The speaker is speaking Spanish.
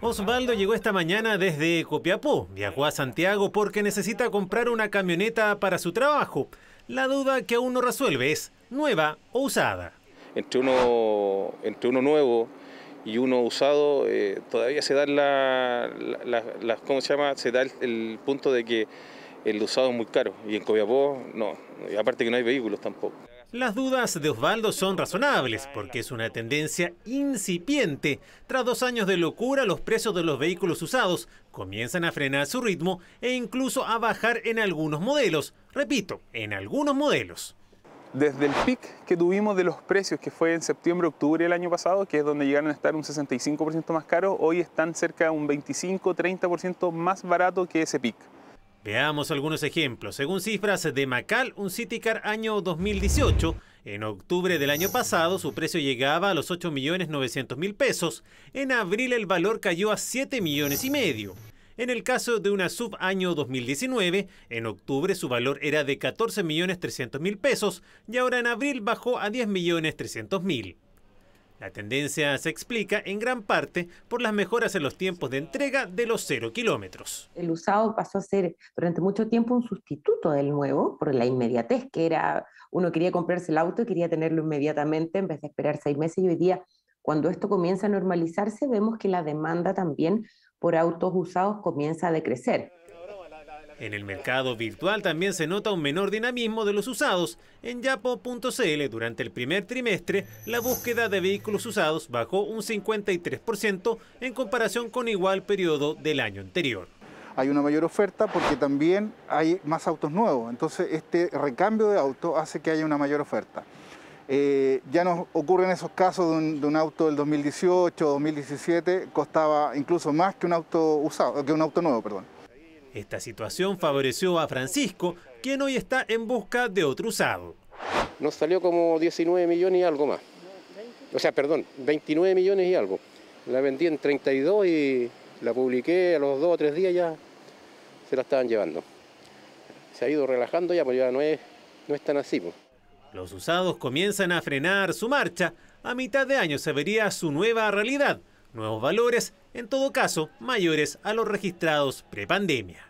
Osvaldo llegó esta mañana desde Copiapó. Viajó a Santiago porque necesita comprar una camioneta para su trabajo. La duda que aún no resuelve es ¿nueva o usada? Entre uno nuevo y uno usado todavía se da el punto de que el usado es muy caro y en Copiapó no, y aparte que no hay vehículos tampoco. Las dudas de Osvaldo son razonables porque es una tendencia incipiente. Tras 2 años de locura, los precios de los vehículos usados comienzan a frenar su ritmo e incluso a bajar en algunos modelos. Repito, en algunos modelos. Desde el pic que tuvimos de los precios, que fue en septiembre-octubre del año pasado, que es donde llegaron a estar un 65% más caros, hoy están cerca de un 25-30% más barato que ese pic. Veamos algunos ejemplos. Según cifras de Macal, un Citicar año 2018, en octubre del año pasado su precio llegaba a los 8.900.000 pesos. En abril el valor cayó a 7.5 millones. En el caso de una SUV año 2019, en octubre su valor era de 14.300.000 pesos y ahora en abril bajó a 10.300.000. La tendencia se explica en gran parte por las mejoras en los tiempos de entrega de los 0 kilómetros. El usado pasó a ser durante mucho tiempo un sustituto del nuevo por la inmediatez que era. Uno quería comprarse el auto y quería tenerlo inmediatamente en vez de esperar 6 meses, y hoy día, cuando esto comienza a normalizarse, vemos que la demanda también por autos usados comienza a decrecer. En el mercado virtual también se nota un menor dinamismo de los usados. En Yapo.cl, durante el primer trimestre, la búsqueda de vehículos usados bajó un 53% en comparación con igual periodo del año anterior. Hay una mayor oferta porque también hay más autos nuevos, entonces este recambio de autos hace que haya una mayor oferta. Ya nos ocurren esos casos de un auto del 2018 o 2017, costaba incluso más que un auto nuevo, perdón. Esta situación favoreció a Francisco, quien hoy está en busca de otro usado. Nos salió como 19 millones y algo más. O sea, perdón, 29 millones y algo. La vendí en 32 y la publiqué, a los 2 o 3 días ya se la estaban llevando. Se ha ido relajando ya, porque ya no es tan así, pues. Los usados comienzan a frenar su marcha. A mitad de año se vería su nueva realidad, nuevos valores, en todo caso mayores a los registrados prepandemia.